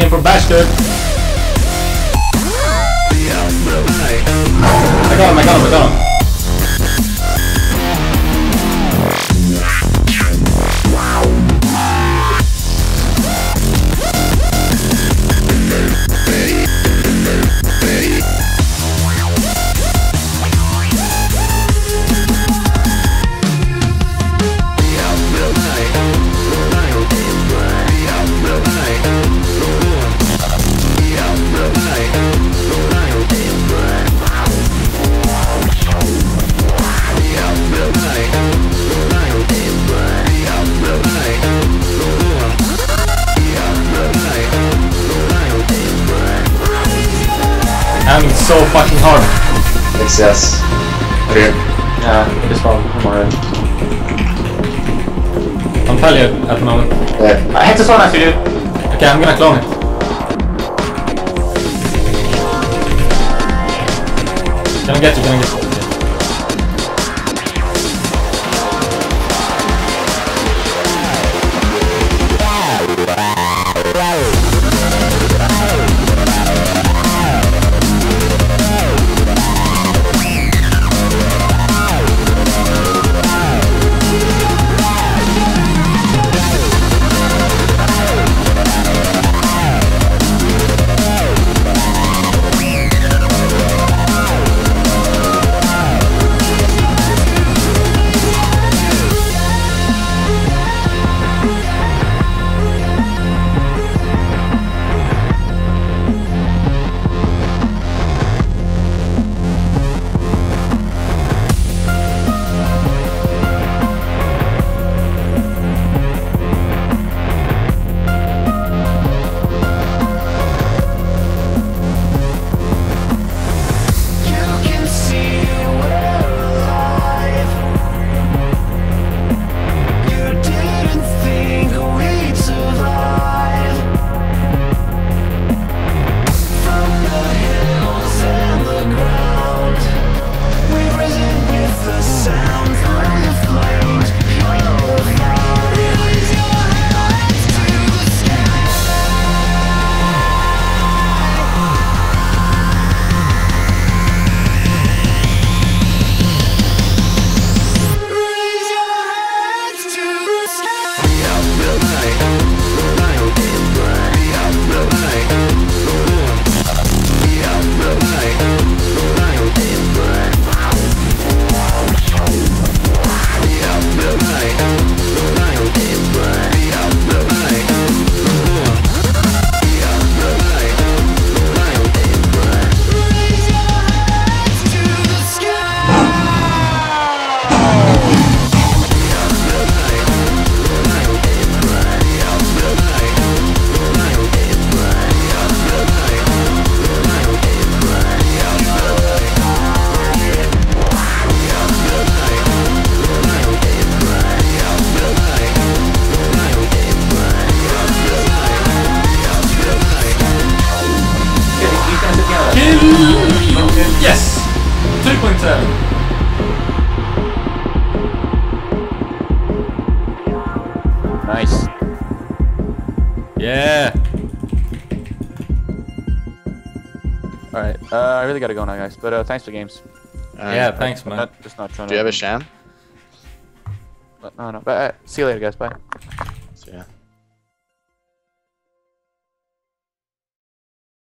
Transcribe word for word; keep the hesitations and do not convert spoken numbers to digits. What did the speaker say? name for bastard. I got him, I got him, I got him. It's so fucking hard. Success. Okay. Yeah, this one. I'm alright. I'm failure at the moment. Yeah. I hit this one after you. Okay, I'm gonna clone it. Gonna get you, gonna get you. Yes! two point seven! Nice. Yeah! Alright, uh, I really gotta go now, guys, but uh, thanks for games. Uh, yeah, thanks, man. I'm not, just not trying Do to you have a sham? But, no, no, but, uh, see you later, guys, bye.